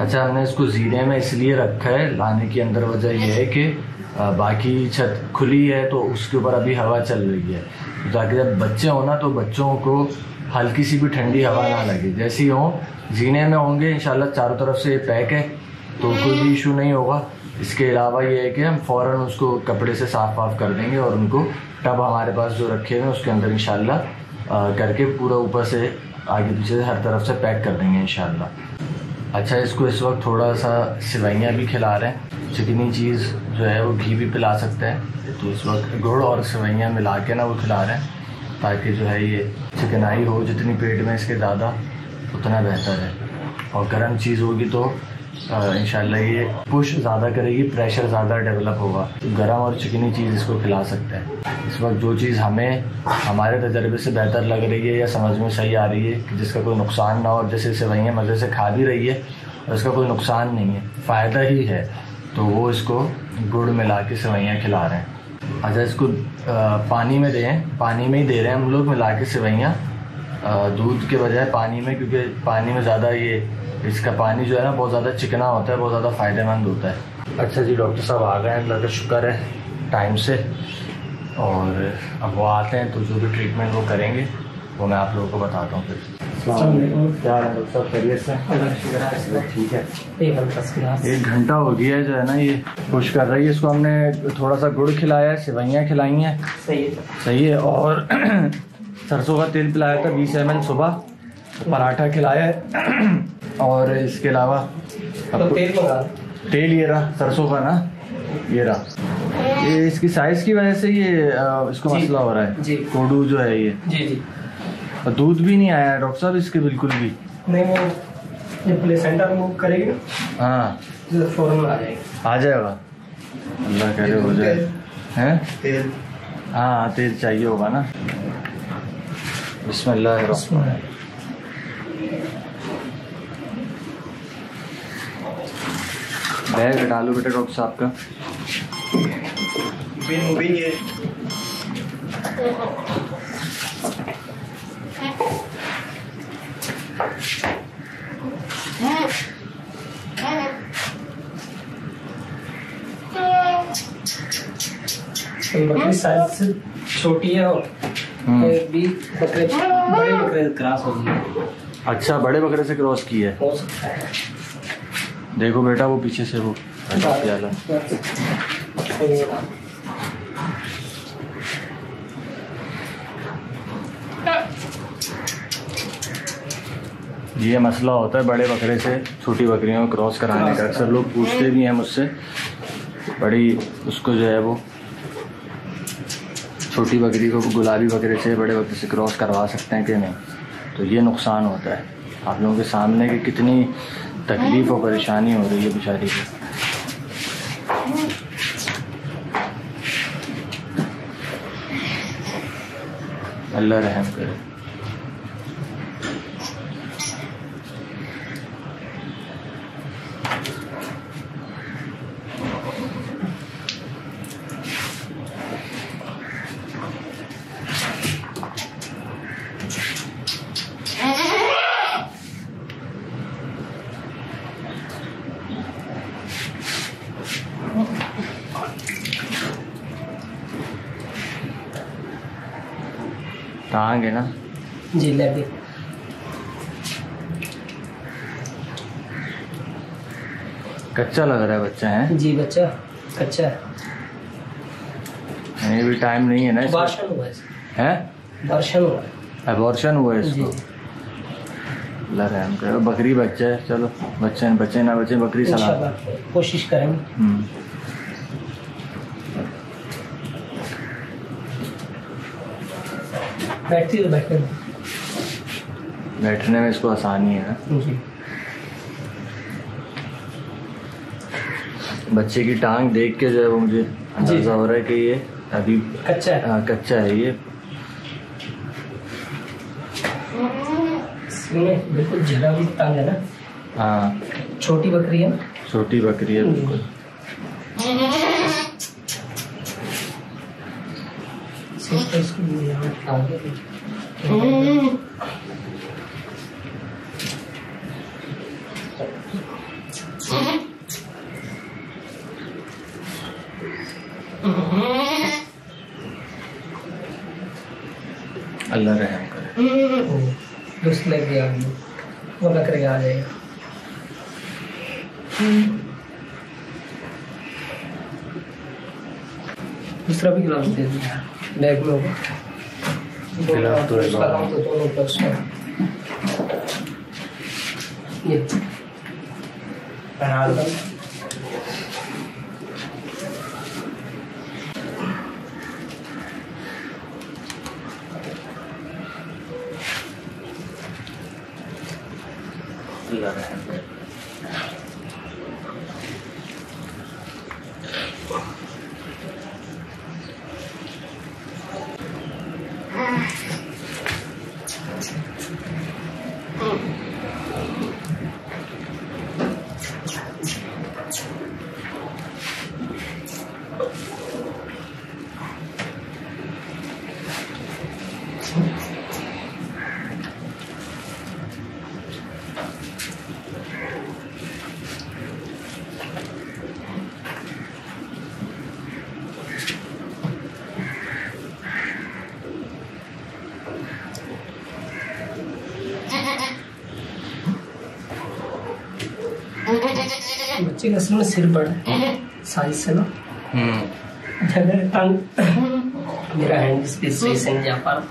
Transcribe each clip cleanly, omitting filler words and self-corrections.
अच्छा, हमने इसको जीने में इसलिए रखा है, लाने की अंदर वजह यह है कि बाकी छत खुली है तो उसके ऊपर अभी हवा चल रही है, ताकि जब बच्चे हो ना तो बच्चों को हल्की सी भी ठंडी हवा ना लगे। जैसे ही हों जीने में होंगे इंशाल्लाह, चारों तरफ से पैक है तो कोई भी इशू नहीं होगा। इसके अलावा ये है कि हम फ़ौरन उसको कपड़े से साफ वाफ कर देंगे और उनको टब हमारे पास जो रखे हुए उसके अंदर इंशाल्लाह करके पूरा ऊपर से आगे पीछे से हर तरफ से पैक कर देंगे इंशाल्लाह। अच्छा, इसको इस वक्त थोड़ा सा सिवैयाँ भी खिला रहे हैं, चिकनी चीज़ जो है वो घी भी पिला सकते हैं, तो इस वक्त गुड़ और सिवैयाँ मिला के ना वो खिला रहे हैं ताकि जो है ये चिकनाई हो, जितनी पेट में इसके ज़्यादा उतना बेहतर है। और गर्म चीज़ होगी तो इंशाल्लाह ये पुश ज़्यादा करेगी, प्रेशर ज़्यादा डेवलप होगा, तो गर्म और चिकनी चीज़ इसको खिला सकते हैं। इस वक्त जो चीज़ हमें हमारे तजर्बे से बेहतर लग रही है या समझ में सही आ रही है कि जिसका कोई नुकसान ना हो, जैसे इसे वहीं मज़े से खा भी रही है और इसका कोई नुकसान नहीं है, फ़ायदा ही है, तो वो इसको गुड़ मिला के सेवैयाँ खिला रहे हैं। अच्छा, इसको पानी में दें, पानी में ही दे रहे हैं हम लोग मिला के सेवैयाँ, दूध के बजाय पानी में, क्योंकि पानी में ज़्यादा ये इसका पानी जो है ना बहुत ज़्यादा चिकना होता है, बहुत ज़्यादा फ़ायदेमंद होता है। अच्छा जी, डॉक्टर साहब आ गए हैं, अल्लाह का शुक्र है टाइम से, और अब वो आते हैं तो जो भी ट्रीटमेंट वो करेंगे वो मैं आप लोगों को बताता हूँ। फिर ठीक है, 1 घंटा हो गया है जो है ना ये खुश कर रही है। इसको हमने थोड़ा सा गुड़ खिलाया है, सेवैयाँ खिलाई हैं, सही है, और सरसों का तेल पिलाया था 20 ml सुबह, पराठा खिलाया है, और इसके अलावा तो तेल ये रहा सरसों का ना, ये रहा, ये इसकी साइज की वजह से ये इसको मसला हो रहा है, कोडू जो है ये। जी जी, दूध भी नहीं आया डॉक्टर साहब इसके बिल्कुल भी नहीं, वो प्लेसेंटा रिमूव करेगी हाँ फौरन आ जाएगा, अल्लाह करे हो जाए हैं। तेल हाँ तेल चाहिए होगा ना। बिस्मिल्लाह, बैग हटा लो बेटा डॉक्टर साहब का साइज से छोटी है और भी बड़े बकरे क्रॉस हो गई। अच्छा, बड़े बकरे से क्रॉस की है, हो सकता है। देखो बेटा वो पीछे से वो प्याला, ये मसला होता है बड़े बकरे से छोटी बकरियों को क्रॉस कराने का। अक्सर लोग पूछते भी हैं मुझसे, बड़ी उसको जो है वो छोटी बकरी को गुलाबी बकरे से बड़े बकरे से क्रॉस करवा सकते हैं कि नहीं, तो ये नुकसान होता है। आप लोगों के सामने कि कितनी तकलीफ और परेशानी हो रही है बेचारी को। अल्लाह रहम करे। टांग है ना जी, ले भी कच्चा लग रहा है बच्चा है जी, बच्चा कच्चा है, ये भी टाइम नहीं है ना, अबॉर्शन हुआ है, अबॉर्शन हुआ है इसको। अल्लाह रहम करे, बकरी बच्चा है, चलो बच्चे ना बच्चे बकरी सलाह, कोशिश करेंगे। बैठने में इसको आसानी है ना, बच्चे की टांग देख के जो है वो मुझे अंदाजा हो रहा है कि ये अभी कच्चा है। हाँ कच्चा है ये, इसमें बिल्कुल जरा भी टांग है ना, हाँ छोटी बकरी है, बिल्कुल। अल्लाह रहम करे, वो बकरे आ जाएगा। दूसरा भी गिलास दे दिया, बैग में होगा गिलास तो दोनों पर ये बना दो। बच्चे नस्ल में सिर बड़ा साइज से ना अगर टंग मेरा हैंड स्पेस से नहीं जा पा रहा।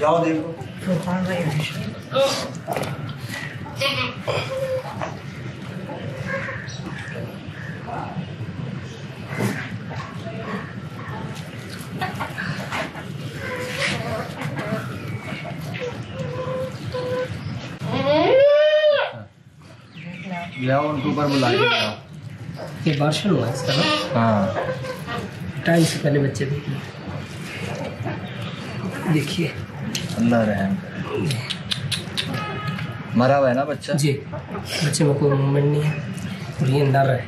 जाओ देखो उनके ऊपर बुला ये बारिश हुआ इसका ना। हाँ टाइम से पहले बच्चे देखिए अल्लाह रहम करे, मरा हुआ है ना बच्चा जी, बच्चे में कोई मूवमेंट नहीं है और ये नर है,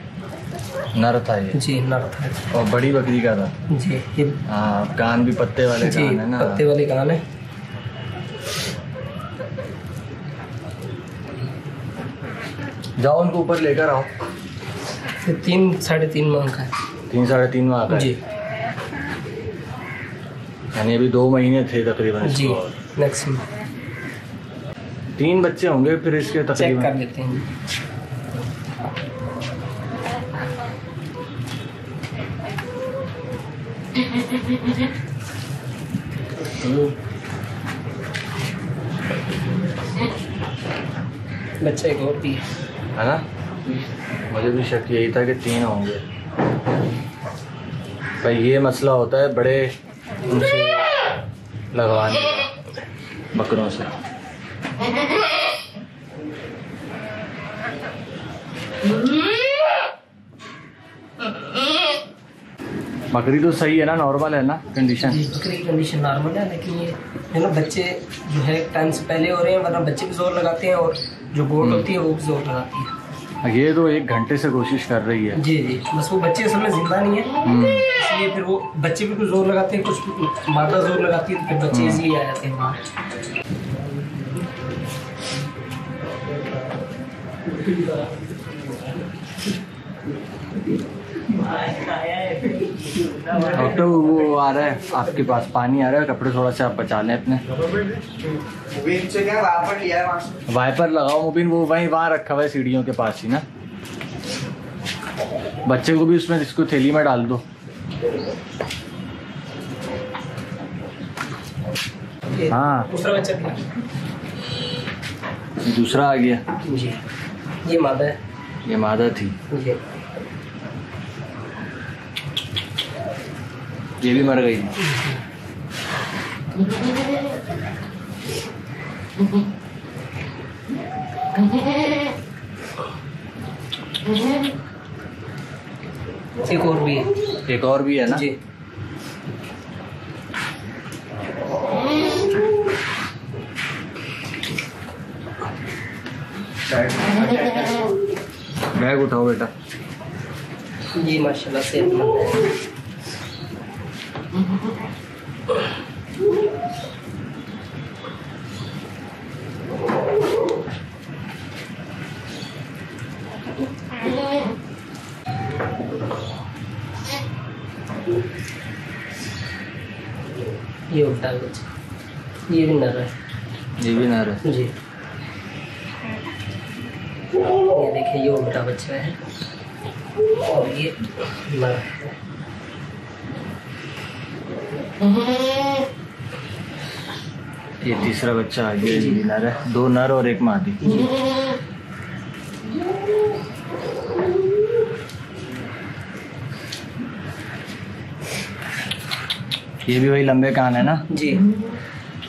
नर था ये जी, नर था और बड़ी बकरी का था जी ये। हाँ कान भी पत्ते वाले जी, कान है ना, पत्ते वाले कान है। जाओ उनको ऊपर लेकर आओ। 3 साढ़े 3 माह का है, 3 साढ़े 3 माह का जी, यानी अभी 2 महीने थे तकरीबन जी मैक्सिमम। 3 बच्चे होंगे फिर इसके तकरीबन, चेक कर लेते हैं। बच्चा एक और भी है ना, मुझे भी शक यही था कि 3 होंगे भाई। ये मसला होता है बड़े उनसे लगवाने का, बकरों से। बकरी तो सही है ना, नॉर्मल है ना कंडीशन, बकरी कंडीशन नॉर्मल है, लेकिन ये है ना बच्चे जो है टाइम से पहले हो रहे हैं, वरना बच्चे भी जोर लगाते हैं और जो बोर्ड होती है वो भी जोर लगाती है। ये तो 1 घंटे से कोशिश कर रही है जी जी, बस वो बच्चे असल में जिंदा नहीं है, इसलिए फिर वो बच्चे भी कुछ जोर लगाते हैं, कुछ मादा जोर लगाती है, फिर बच्चे इसलिए आ जाते हैं बाहर। डॉक्टर वो आ रहा है आपके पास, पानी आ रहा है, कपड़े थोड़ा सा आप बचा लें अपने। वाइपर लगाओ मुबीन, वो वहाँ रखा हुआ है सीढ़ियों के पास ही ना। बच्चे को भी उसमें, इसको थैली में डाल दो। हाँ दूसरा आ गया जी। ये मादा है, ये मादा थी जी। ये भी मर गई। एक और भी है, एक और भी है ना जी। बैग उठाओ बेटा जी। माशाल्लाह सेहतमंद है। ये उल्टा बच्चा, ये भी नर है, ये भी नर है जी। ये देखिए, ये उल्टा बच्चा है और ये नर है। ये तीसरा बच्चा आ गया, ये नर है। दो नर और एक मादी। ये भी वही लंबे कान है ना जी।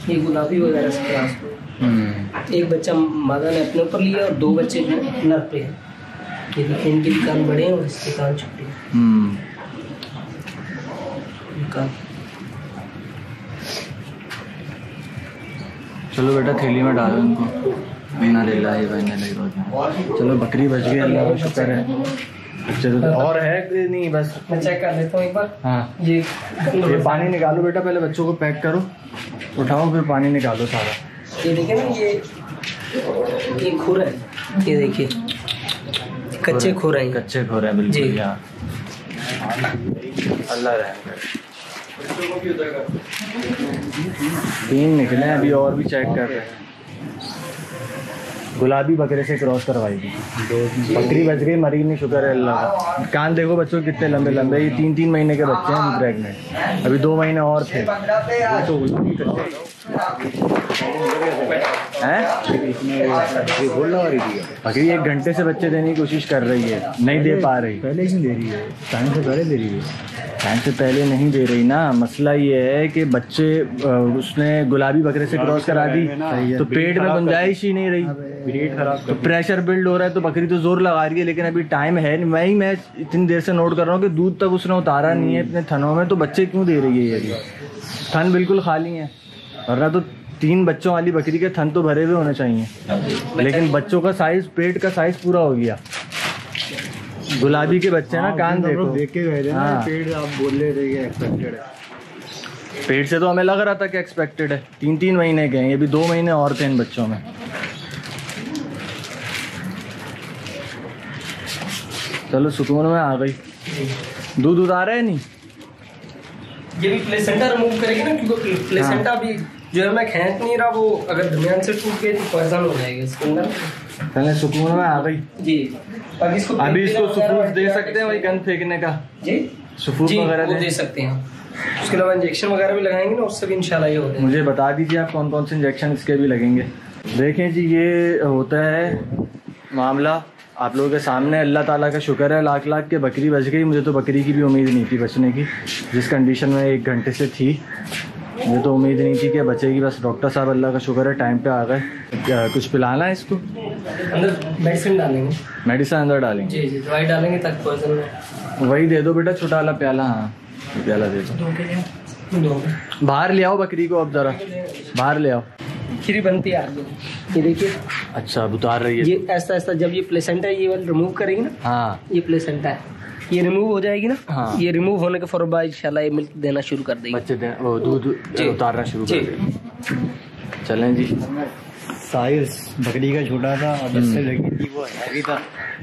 ये गुलाबी वगैरह से क्लास। एक बच्चा मादा ने अपने ऊपर लिया और दो बच्चे नर पे हैं। ये देखिए, इनके भी कान बड़े हैं और इसके कान छोटे हैं। चलो बेटा थैली में डालो इनको। बिना ले लाए बहना ले लो। चलो बकरी बच गई, अल्लाह का शुक्र है। और है कि नहीं? बस मैं चेक कर लेता हूँ एक बार। हाँ ये पानी निकालो बेटा, पहले बच्चों को पैक करो, उठाओ फिर पानी निकालो सारा। ये देखिए ना, ये खुर है, ये देखिए कच्चे खुर है, कच्चे खुर है बिल्कुल। हाँ अल्लाह रहे, तीन निकले अभी और भी चेक कर रहे हैं। गुलाबी बकरे से क्रॉस करवाई थी, बकरी बच गई, मरी नहीं शुक्र है अल्लाह का। कान देखो बच्चों कितने लंबे लंबे, ये तीन तीन महीने के बच्चे हैं, प्रेगनेंट, अभी 2 महीने और थे। बकरी 1 घंटे से बच्चे देने की कोशिश कर रही है, नहीं दे पा रही। पहले ही दे रही है, टाइम से पहले दे रही है, टाइम से पहले नहीं दे रही ना। मसला ये है कि बच्चे उसने गुलाबी बकरे से क्रॉस करा दी तो पेट में गुंजाइश ही नहीं रही, तो प्रेशर बिल्ड हो रहा है, तो बकरी तो जोर लगा रही है लेकिन अभी टाइम है नहीं। मैं इतनी देर से नोट कर रहा हूँ कि दूध तक उसने उतारा नहीं है इतने थनों में, तो बच्चे क्यों दे रही है? ये थन बिल्कुल खाली हैं, वरना तो 3 बच्चों वाली बकरी के थन तो भरे हुए होने चाहिए, लेकिन बच्चों का साइज, पेट का साइज पूरा हो गया। गुलाबी के बच्चे ना, कान देखो, देख के गए थे ना पेट, आप बोल रहे थे एक्सपेक्टेड है। पेट से तो हमें लग रहा था कि एक्सपेक्टेड है। 3 महीने के हैं, ये भी 2 महीने और थे इन बच्चों में। चलो सुकून में आ गई। दूध उतारा है नहीं? ये भी प्लेसेंटा रिमूव करेगी ना, क्योंकि प्लेसेंटा भी जो है मैं खींच नहीं रहा, वो अगर दरमियान से टूट गए तो पॉइजन हो जाएगा इसके अंदर। चलो सुकून में आ गई जी। अभी इसको सुफूफ दे सकते हैं, वही गंद फेंकने का जी, सुफूफ वगैरह दे सकते हैं। उसके अलावा इंजेक्शन वगैरह भी लगाएंगे ना, उससे भी इंशाल्लाह ये हो जाएगा। मुझे बता दीजिए आप कौन कौन से इंजेक्शन इसके भी लगेंगे। देखें जी, ये होता है मामला आप लोगों के सामने। अल्लाह ताला का शुक्र है लाख लाख के, बकरी बच गई। मुझे तो बकरी की भी उम्मीद नहीं थी बचने की, जिस कंडीशन में 1 घंटे से थी, मुझे तो उम्मीद नहीं थी कि बचेगी। बस डॉक्टर साहब अल्लाह का शुक्र है टाइम पे आ गए। कुछ पिलाना है इसको? अंदर मेडिसिन डालेंगे, मेडिसिन अंदर डालेंगे जी जी, दवाई डालेंगे तक पॉइजन। वही दे दो बेटा, छोटा वाला प्याला। हाँ प्याला दे दो। बाहर ले आओ बकरी को, अब ज़रा बाहर ले आओ। खीरी बनती है आगे, ये देखिए। अच्छा अब उतार रही है ये ऐसा ऐसा। जब ये प्लेसेंटा ये वाला रिमूव करेगी ना, हाँ ये प्लेसेंटा है, ये रिमूव हो जाएगी ना। हाँ ये रिमूव होने के फौरन बाद इंशाल्लाह ये मिल्क देना शुरू कर देगी, बच्चे देना, वो दूध उतारना शुरू कर देगी। चलें जी। साइज बकरी का छोटा था और इससे लगी थी वो हैवी था,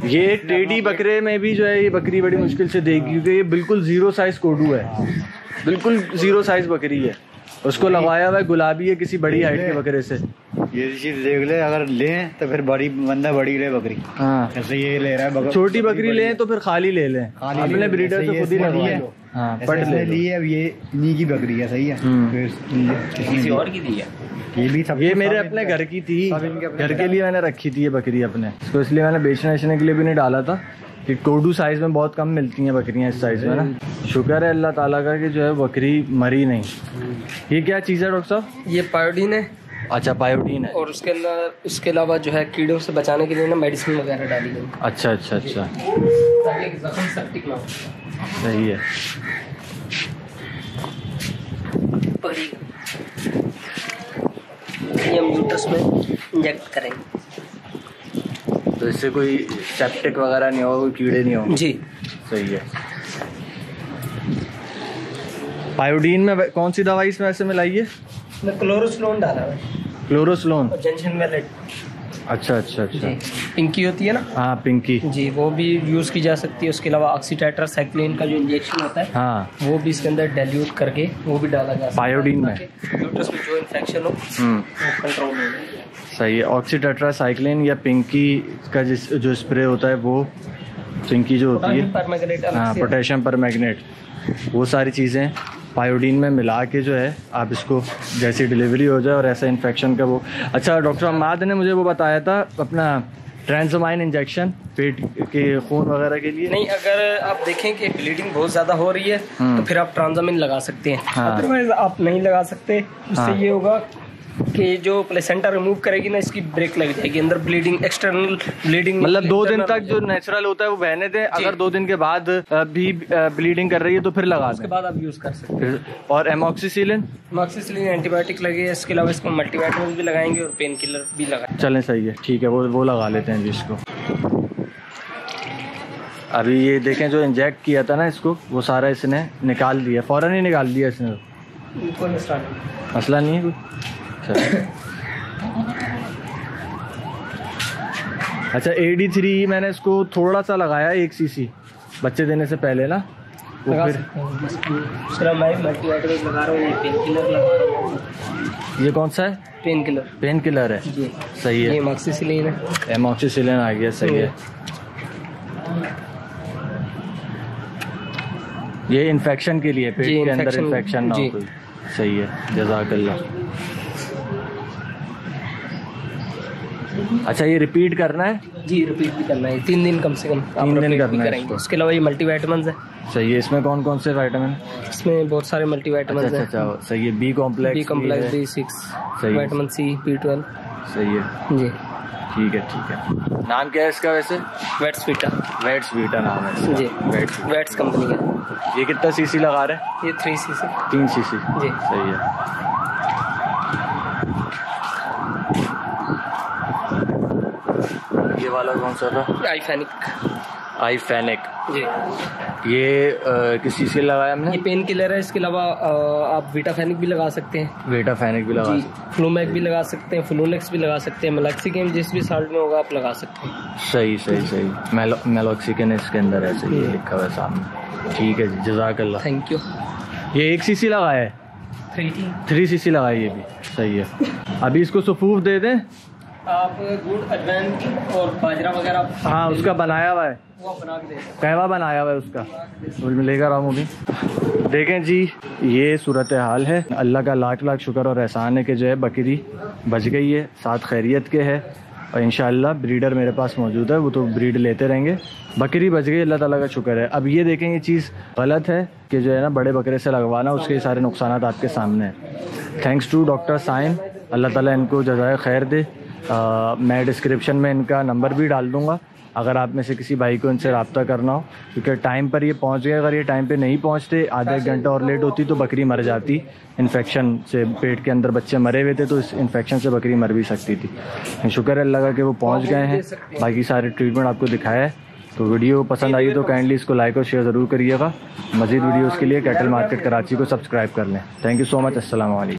ये टेढ़ी बकरे में भी जो है ये बकरी बड़ी मुश्किल से देगी क्योंकि ये बिल्कुल जीरो साइज कोडू है, बिल्कुल जीरो साइज बकरी है, उसको लगवाया हुआ है गुलाबी है किसी बड़ी हाइट के बकरे से। ये चीज देख ले, अगर लें तो फिर बड़ी बंदा बड़ी ले बकरी। हाँ जैसे ये ले रहा है, छोटी बकरी लें तो फिर खाली ले लें, अपने ब्रीडर से खुद ही लगवाएं। हाँ पट ले लिए, अब ये इन्हीं की बकरी है, सही है, फिर किसी और की थी ये भी, सब ये मेरे अपने घर की थी, घर के लिए मैंने रखी थी ये बकरी अपने, तो इसलिए मैंने बेचने के लिए भी नहीं डाला था कि कोडू साइज में बहुत कम मिलती हैं बकरियां इस साइज में ना। शुक्र है अल्लाह ताला का कि जो है बकरी मरी नहीं। ये क्या चीज़ है डॉक्टर साहब? ये पायोडीन है। अच्छा पायोडीन है, और उसके अंदर उसके अलावा जो है कीड़ों से बचाने के लिए ना मेडिसिन वगैरह डाली गई। अच्छा अच्छा अच्छा, ताकि जख्म सेप्टिक ना हो। सही है। ये हम यूट्रस में इंजेक्ट करेंगे तो इससे कोई सेप्टिक वगैरह नहीं होगा, कोई कीड़े नहीं होंगे। जी सही है। पायोडीन में कौन सी दवाई इसमें ऐसे मिलाई है? इसमें क्लोरोस्लोन डाला है। क्लोरोस्लोन और जिंजमेलेट। अच्छा अच्छा अच्छा। पिंकी होती है ना? हाँ पिंकी जी, वो भी यूज़ की जा सकती है। उसके अलावा ऑक्सीटेट्रासाइक्लिन का जो इंजेक्शन होता है, हाँ वो भी इसके अंदर डाइल्यूट करके वो भी डाला जाता है पायोडीन में, यूट्रस में जो इन्फेक्शन हो वो कंट्रोल हो। सही है। ऑक्सीटेट्रासाइक्लिन या पिंकी का जिस जो स्प्रे होता है वो पिंकी जो होती है, हाँ पोटेशियम परमैंगनेट, वो सारी चीज़ें पायोडीन में मिला के जो है आप इसको जैसी डिलीवरी हो जाए और ऐसा इन्फेक्शन का वो। अच्छा डॉक्टर अमाद ने मुझे वो बताया था अपना ट्रांसमाइन इंजेक्शन पेट के खून वगैरह के लिए। नहीं, अगर आप देखें कि ब्लीडिंग बहुत ज़्यादा हो रही है तो फिर आप ट्रांसमाइन लगा सकते हैं, अदरवाइज आप नहीं लगा सकते। उससे ये होगा कि जो प्लेसेंटा रिमूव करेगी ना इसकी ब्रेक लग जाएगी, अंदर ब्लीडिंग, एक्सटर्नल ब्लीडिंग। मतलब 2 दिन तक जो नेचुरल होता है वो बहने दें, अगर 2 दिन के बाद भी ब्लीडिंग कर रही है तो फिर लगा दें, उसके बाद आप यूज़ कर सकते हैं। और एमॉक्सिसिलिन, एमॉक्सिसिलिन एंटीबायोटिक लगे, इसके अलावा इसको मल्टीविटामिन भी लगाएंगे और पेन किलर भी लगाएंगे। चलें सही है, ठीक है, वो लगा लेते हैं जी इसको। अभी ये देखें जो इंजेक्ट किया था ना इसको, वो सारा इसने निकाल दिया, फ़ौरन ही निकाल दिया इसने, कोई मसला नहीं है कोई। अच्छा AD3 मैंने इसको थोड़ा सा लगाया, 1 cc बच्चे देने से पहले ना, वो फिर लगा रहा हूं, पेन किलर लगा रहा हूं। ये कौन सा है? Pain killer. पेन किलर है जी। सही है। ये एमॉक्सिसिलिन है। एमॉक्सिसिलिन आ गया। सही है। ये इन्फेक्शन के लिए, पेट के अंदर इन्फेक्शन ना हो कोई। सही है, जज़ाकल्लाह। अच्छा ये रिपीट करना है? जी रिपीट भी करना है, 3 दिन कम से कम। 3 दिन करना है। उसके अलावा ये मल्टीविटामिन है। सही है। इसमें कौन कौन से विटामिन है? इसमें बहुत सारे मल्टीविटामिन है। अच्छा अच्छा, सही है। B complex, B6, vitamin C, B12। सही है जी, ठीक है ठीक है। नाम क्या है इसका वैसे? वेट्सविटा। वेट्सविटा नाम है जी, वेट्स कंपनी है। ये कितना CC लगा रहे हैं? ये 3 CC। 3 CC जी। सही है। ये वाला कौन सा था? आईफेनिक जी। ये किस चीज़ के लगाया हमने? ये पेन किलर है। इसके अलावा आप वीटाफेनिक भी लगा सकते हैं। वीटाफेनिक भी लगा सकते हैं, फ्लूमैक भी लगा सकते हैं, फ्लूनेक्स भी लगा सकते हैं, मेलॉक्सिकन जिस भी साल्ट में होगा आप लगा सकते हैं। सही सही सही। मेलॉक्सिकन इसके अंदर ऐसे ही लिखा हुआ है सामने। ठीक है जी, जज़ाकल्लाह, थैंक यू। ये 1 cc लगाया है? 3 cc लगाई ये भी। सही है। अभी इसको सफूफ दे दें आप, गुड़ अजवाइन और बाजरा वगैरह। हाँ उसका बनाया हुआ है, वो बना के दे, कहवा बनाया हुआ है उसका, लेकर आऊँ अभी। देखें जी ये सूरत हाल है। अल्लाह का लाख लाख शुक्र और एहसान है कि जो है बकरी बच गई है, साथ खैरियत के है, और इंशाअल्लाह ब्रीडर मेरे पास मौजूद है, वो तो ब्रीड लेते रहेंगे। बकरी बच गई, अल्लाह ताला का शुक्र है। अब ये देखें ये चीज़ गलत है कि जो है ना बड़े बकरे से लगवाना, उसके सारे नुकसान आपके सामने हैं। थैंक्स टू डॉक्टर साइम, अल्लाह ताला इनको जज़ाए खैर दे। मैं डिस्क्रिप्शन में इनका नंबर भी डाल दूँगा, अगर आप में से किसी भाई को इनसे रब्ता करना हो, क्योंकि टाइम पर ये पहुंच गए। अगर ये टाइम पे नहीं पहुंचते, आधा 1 घंटा और लेट होती तो बकरी मर जाती इन्फेक्शन से। पेट के अंदर बच्चे मरे हुए थे तो इस इन्फेक्शन से बकरी मर भी सकती थी। शुक्र है अल्लाह का कि वो पहुँच गए हैं। बाकी सारे ट्रीटमेंट आपको दिखाया है। तो वीडियो पसंद आई तो काइंडली इसको लाइक और शेयर ज़रूर करिएगा। मज़ीद वीडियोज़ के लिए कैटल मार्केट कराची को सब्सक्राइब कर लें। Thank you so much. अस्सलाम वालेकुम।